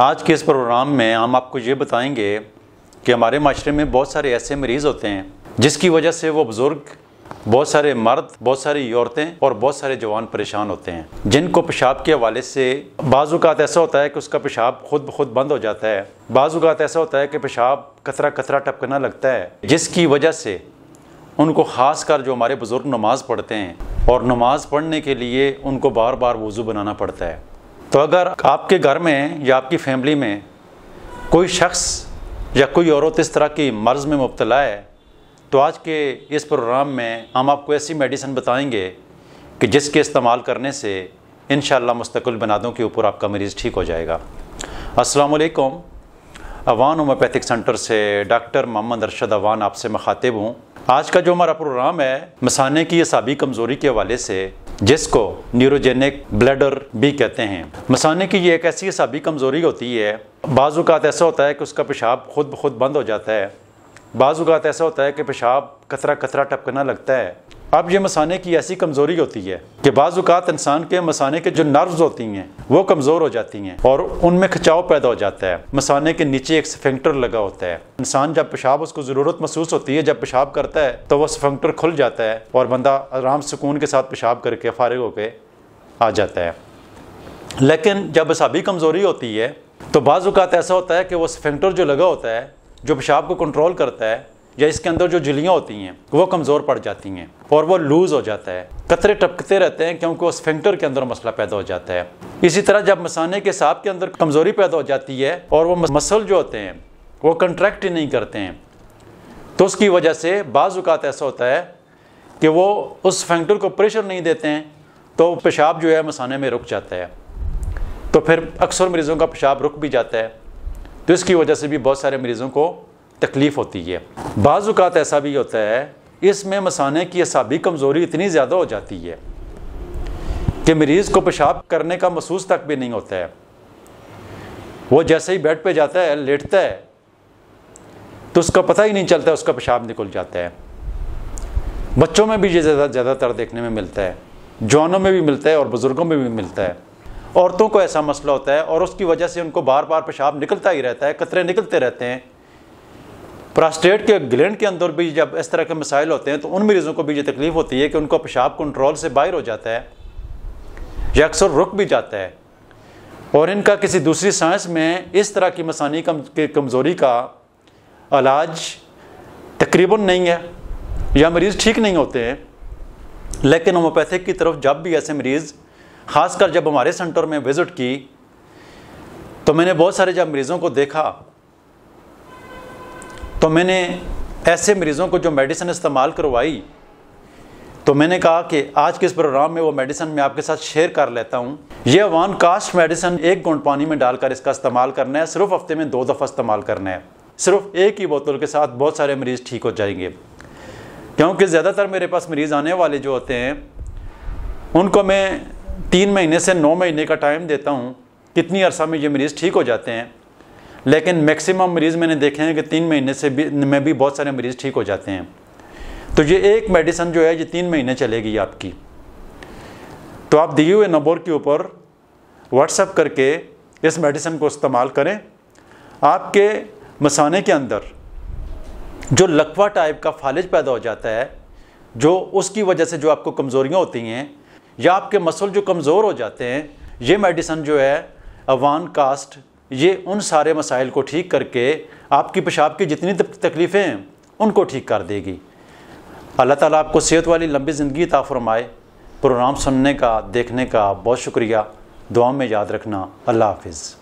आज के इस प्रोग्राम में हम आपको ये बताएंगे कि हमारे माशरे में बहुत सारे ऐसे मरीज़ होते हैं जिसकी वजह से वो बुज़ुर्ग, बहुत सारे मर्द, बहुत सारी औरतें और बहुत सारे जवान परेशान होते हैं, जिनको पेशाब के हवाले से बाज़ औक़ात ऐसा होता है कि उसका पेशाब खुद ब खुद बंद हो जाता है। बाज़ औक़ात ऐसा होता है कि पेशाब कतरा कतरा टपकना लगता है, जिसकी वजह से उनको ख़ास कर जो हमारे बुज़ुर्ग नमाज़ पढ़ते हैं और नमाज़ पढ़ने के लिए उनको बार बार वज़ू बनाना पड़ता है। तो अगर आपके घर में या आपकी फैमिली में कोई शख्स या कोई औरत इस तरह की मर्ज़ में मुब्तला है तो आज के इस प्रोग्राम में हम आपको ऐसी मेडिसिन बताएंगे कि जिसके इस्तेमाल करने से इंशाअल्लाह मुस्तक़िल बनादों के ऊपर आपका मरीज़ ठीक हो जाएगा। अस्सलामु अलैकुम, अवान होम्योपैथिक सेंटर से डॉक्टर मोहम्मद अरशद अवान आपसे मुखातिब हूँ। आज का जो हमारा प्रोग्राम है मसाने की असाबी कमज़ोरी के हवाले से, जिसको न्यूरोजेनिक ब्लैडर भी कहते हैं। मसाने की ये एक ऐसी असाबी कमज़ोरी होती है, बाज़ औक़ात ऐसा होता है कि उसका पेशाब खुद ब खुद बंद हो जाता है, बाज़ औक़ात ऐसा होता है कि पेशाब कतरा कतरा टपकना लगता है। अब ये मसाने की ऐसी कमज़ोरी होती है कि बाज़ औक़ात इंसान के मसाने के जो नर्व्स होती हैं वो कमज़ोर हो जाती हैं और उनमें खिंचाव पैदा हो जाता है। मसाने के नीचे एक स्फिंक्टर लगा होता है, इंसान जब पेशाब उसको ज़रूरत महसूस होती है, जब पेशाब करता है तो वह स्फिंक्टर खुल जाता है और बंदा आराम सुकून के साथ पेशाब करके फारिग होकर आ जाता है। लेकिन जब असाबी कमज़ोरी होती है तो बाज़ औक़ात ऐसा होता है कि वह स्फिंक्टर जो लगा होता है जो पेशाब को कंट्रोल करता है या इसके अंदर जो झिल्लियाँ होती हैं वो कमज़ोर पड़ जाती हैं और वो लूज़ हो जाता है, कतरे टपकते रहते हैं क्योंकि उस स्फिंक्टर के अंदर मसला पैदा हो जाता है। इसी तरह जब मसाने के सांप के अंदर कमज़ोरी पैदा हो जाती है और वो मसल जो होते हैं वो कंट्रैक्ट ही नहीं करते हैं तो उसकी वजह से बाज़ औक़ात ऐसा होता है कि वो उस स्फिंक्टर को प्रेशर नहीं देते हैं तो पेशाब जो है मसाने में रुक जाता है। तो फिर अक्सर मरीज़ों का पेशाब रुक भी जाता है, तो इसकी वजह से भी बहुत सारे मरीज़ों को तकलीफ़ होती है। बाज़ औक़ात ऐसा भी होता है इसमें मसाने की असाबी कमज़ोरी इतनी ज़्यादा हो जाती है कि मरीज़ को पेशाब करने का महसूस तक भी नहीं होता है। वो जैसे ही बेड पे जाता है, लेटता है, तो उसका पता ही नहीं चलता, उसका पेशाब निकल जाता है। बच्चों में भी ये ज़्यादातर देखने में मिलता है, जवानों में भी मिलता है और बुज़ुर्गों में भी मिलता है। औरतों को ऐसा मसला होता है और उसकी वजह से उनको बार बार पेशाब निकलता ही रहता है, कतरे निकलते रहते हैं। प्रोस्टेट के ग्लैंड के अंदर भी जब इस तरह के मसाइल होते हैं तो उन मरीज़ों को भी ये तकलीफ़ होती है कि उनको पेशाब कंट्रोल से बाहर हो जाता है या अक्सर रुक भी जाता है और इनका किसी दूसरी साइंस में इस तरह की मसानी कमज़ोरी का इलाज तकरीबन नहीं है या मरीज़ ठीक नहीं होते हैं। लेकिन होम्योपैथिक की तरफ जब भी ऐसे मरीज़, ख़ासकर जब हमारे सेंटर में विज़िट की तो मैंने बहुत सारे जब मरीज़ों को देखा तो मैंने ऐसे मरीज़ों को जो मेडिसिन इस्तेमाल करवाई तो मैंने कहा कि आज के इस प्रोग्राम में वो मेडिसिन मैं आपके साथ शेयर कर लेता हूँ। ये अवान कास्ट मेडिसिन 1 घूंट पानी में डालकर इसका इस्तेमाल करना है, सिर्फ हफ्ते में 2 दफ़ा इस्तेमाल करना है। सिर्फ एक ही बोतल के साथ बहुत सारे मरीज़ ठीक हो जाएंगे, क्योंकि ज़्यादातर मेरे पास मरीज़ आने वाले जो होते हैं उनको मैं 3 महीने से 9 महीने का टाइम देता हूँ, कितनी अरसा में ये मरीज़ ठीक हो जाते हैं। लेकिन मैक्सिमम मरीज़ मैंने देखे हैं कि 3 महीने से भी बहुत सारे मरीज़ ठीक हो जाते हैं। तो ये एक मेडिसिन जो है ये 3 महीने चलेगी आपकी। तो आप दिए हुए नंबर के ऊपर व्हाट्सएप करके इस मेडिसिन को इस्तेमाल करें। आपके मसाने के अंदर जो लकवा टाइप का फालिज पैदा हो जाता है, जो उसकी वजह से जो आपको कमज़ोरियाँ होती हैं या आपके मसल जो कमज़ोर हो जाते हैं, ये मेडिसिन जो है अवान कास्ट, ये उन सारे मसाइल को ठीक करके आपकी पेशाब की जितनी तकलीफ़ें हैं उनको ठीक कर देगी। अल्लाह ताला आपको सेहत वाली लंबी ज़िंदगी अता फरमाए। प्रोग्राम सुनने का, देखने का बहुत शुक्रिया। दुआ में याद रखना। अल्लाह हाफिज़।